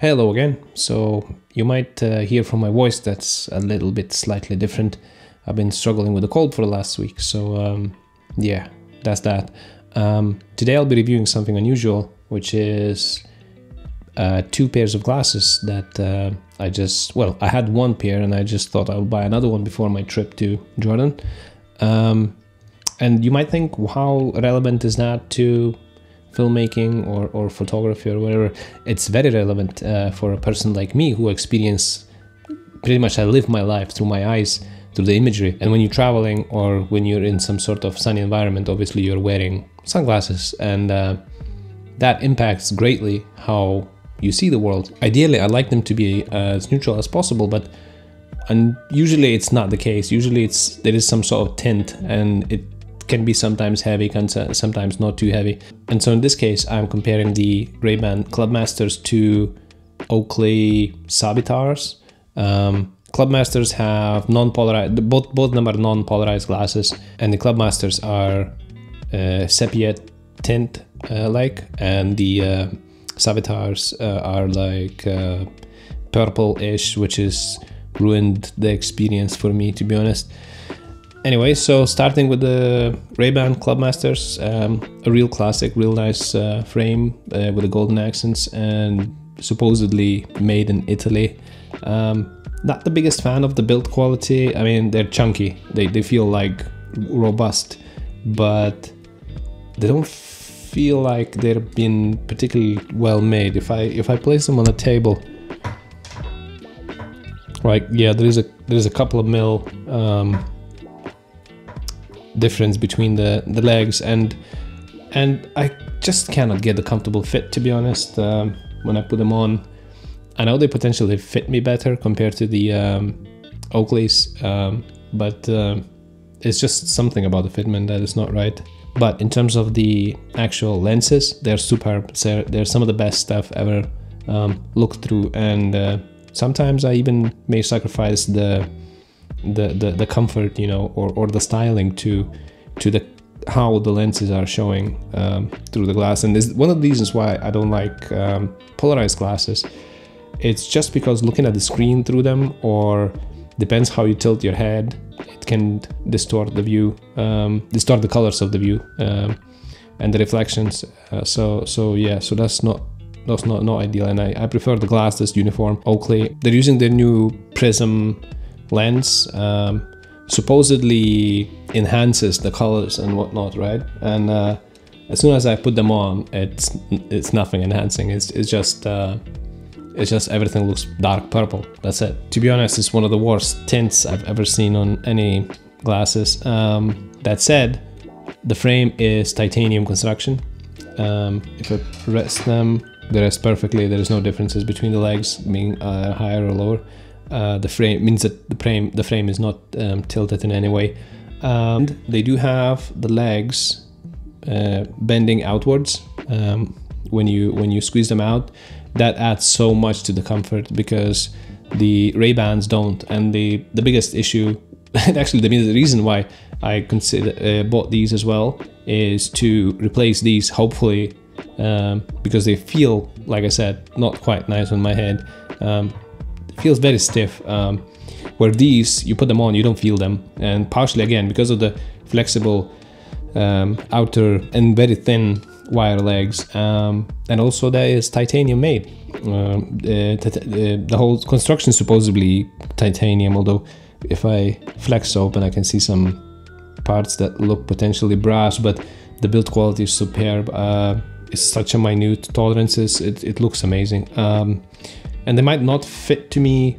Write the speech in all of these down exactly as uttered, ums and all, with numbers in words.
Hello again. So you might uh, hear from my voice that's a little bit slightly different. I've been struggling with a cold for the last week, so um, yeah, that's that. Um, today I'll be reviewing something unusual, which is uh, two pairs of glasses that uh, I just, well, I had one pair and I just thought I would buy another one before my trip to Jordan. Um, and you might think, how relevant is that to filmmaking or, or photography or whatever? It's very relevant uh, for a person like me who experience pretty much, I live my life through my eyes, through the imagery. And when you're traveling or when you're in some sort of sunny environment, obviously you're wearing sunglasses, and uh, that impacts greatly how you see the world. Ideally, I like them to be as neutral as possible, but and usually it's not the case. Usually it's there is some sort of tint, and it can be sometimes heavy, can sometimes not too heavy. And so in this case, I'm comparing the Ray-Ban Clubmasters to Oakley Savitars. Um, Clubmasters have non-polarized, both, both of them are non-polarized glasses, and the Clubmasters are uh, sepia tint uh, like, and the uh, Savitars uh, are like uh, purple-ish, which is ruined the experience for me, to be honest. Anyway, so starting with the Ray-Ban Clubmasters, um, a real classic, real nice uh, frame uh, with the golden accents, and supposedly made in Italy. Um, not the biggest fan of the build quality. I mean, they're chunky, they, they feel like robust, but they don't feel like they're been particularly well made. If I, if I place them on a table, like, yeah, there is a, there is a couple of mil um, difference between the the legs, and and I just cannot get a comfortable fit, to be honest. Um, when I put them on, I know they potentially fit me better compared to the um, Oakleys, um, but uh, it's just something about the fitment that is not right. But in terms of the actual lenses, they're superb. They're, they're some of the best stuff ever um, looked through, and uh, sometimes I even may sacrifice the The, the the comfort, you know, or or the styling to to the how the lenses are showing um, through the glass. And this one of the reasons why I don't like um, polarized glasses. It's just because looking at the screen through them, or depends how you tilt your head, it can distort the view, um, distort the colors of the view um, and the reflections. Uh, so so yeah, so that's not. That's not not ideal. And I I prefer the glass that's uniform. Oakley, they're using their new Prism lens, um, supposedly enhances the colors and whatnot, right? And uh, as soon as I put them on, it's it's nothing enhancing. It's it's just uh, it's just everything looks dark purple. That's it. To be honest, it's one of the worst tints I've ever seen on any glasses. Um, that said, the frame is titanium construction. Um, if I rest them, they rest perfectly. There is no differences between the legs being uh, higher or lower. Uh, the frame means that the frame the frame is not um, tilted in any way. Um, they do have the legs uh, bending outwards um, when you when you squeeze them out. That adds so much to the comfort, because the Ray-Bans don't. And the the biggest issue, and actually the reason why I consider uh, bought these as well, is to replace these, hopefully, um, because they feel, like I said, not quite nice on my head. Um, feels very stiff, um, where these, you put them on, you don't feel them, and partially again because of the flexible um, outer and very thin wire legs, um, and also that is titanium made. Uh, the, the, the whole construction is supposedly titanium, although if I flex open I can see some parts that look potentially brass, but the build quality is superb. Uh, it's such a minute tolerances, it, it looks amazing. Um, And they might not fit to me,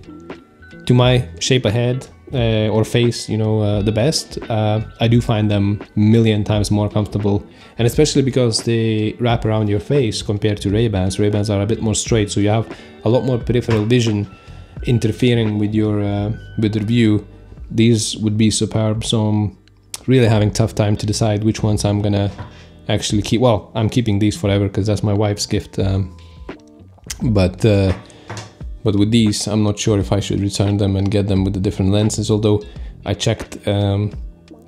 to my shape of head uh, or face, you know, uh, the best. Uh, I do find them a million times more comfortable, and especially because they wrap around your face compared to Ray-Bans. Ray-Bans are a bit more straight, so you have a lot more peripheral vision interfering with your uh, with your view. These would be superb. So I'm really having a tough time to decide which ones I'm gonna actually keep. Well, I'm keeping these forever because that's my wife's gift. Um, but uh, But with these, I'm not sure if I should return them and get them with the different lenses, although I checked, um,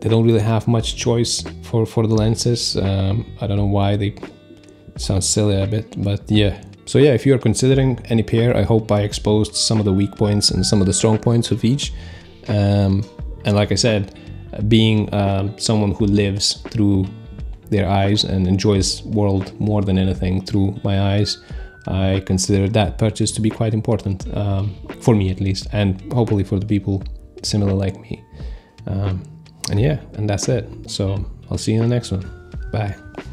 they don't really have much choice for, for the lenses. Um, I don't know why, they sound silly a bit, but yeah. So yeah, if you're considering any pair, I hope I exposed some of the weak points and some of the strong points of each. Um, and like I said, being um, someone who lives through their eyes and enjoys the world more than anything through my eyes, I consider that purchase to be quite important, um, for me at least, and hopefully for the people similar like me. Um, and yeah, and that's it. So I'll see you in the next one. Bye.